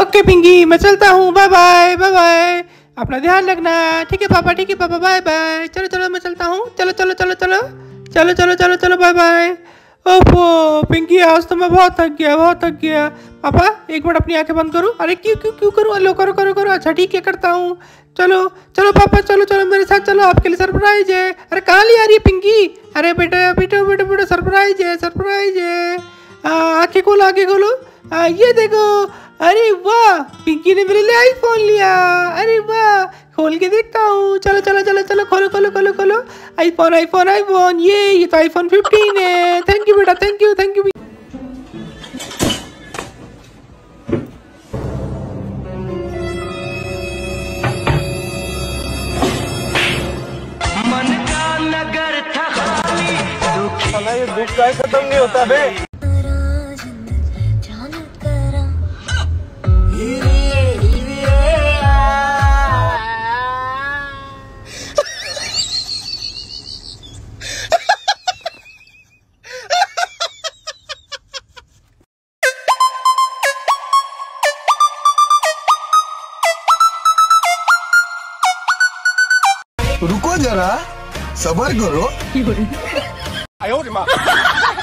Okay Pinky, मैं चलता हूँ, बाय बाय बाय बाय, अपना ध्यान रखना, ठीक है पापा, ठीक है पापा, बाय बाय, चलो चलो मैं चलता हूँ, चलो चलो चलो चलो चलो चलो चलो चलो, बाय बाय। ओफो पिंकी, आज तो मैं बहुत थक गया, बहुत थक गया। पापा एक मिनट अपनी आंखें बंद करूँ, अरे क्यों क्यों क्यों करूँ, अलो करो करो करो, अच्छा ठीक है करता हूँ, चलो चलो पापा, चलो चलो मेरे साथ चलो, आपके लिए सरप्राइज है। अरे कहाँ ले आ रही है पिंकी, अरे बेटा बेटा बेटा बेटा, सरप्राइज है, सरप्राइज है, आँखें खोलो, आँखें खोलो, ये देखो, अरे वाह, पिंकी ने मेरे लिए आईफोन लिया, अरे वाह, खोल के देखता हूँ, चलो चलो चलो चलो, खोलो खोलो खोलो खोलो, आईफोन आईफोन आईफोन, ये तो आईफोन 15 है, थैंक यू बेटा, थैंक यू थैंक यू। ये दुख का खत्म नहीं होता बे। रुको जरा, सब्र करो। 哎呦我的妈！